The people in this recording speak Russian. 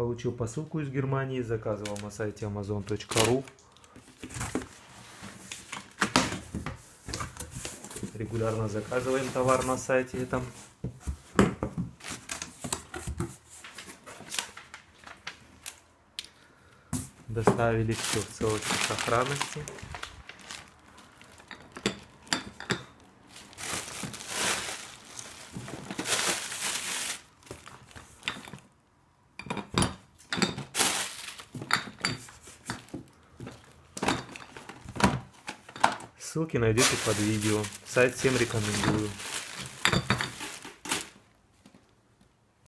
Получил посылку из Германии, заказывал на сайте amazon.ru. Регулярно заказываем товар на сайте этом. Доставили все в целости и сохранности. Ссылки найдете под видео. Сайт всем рекомендую.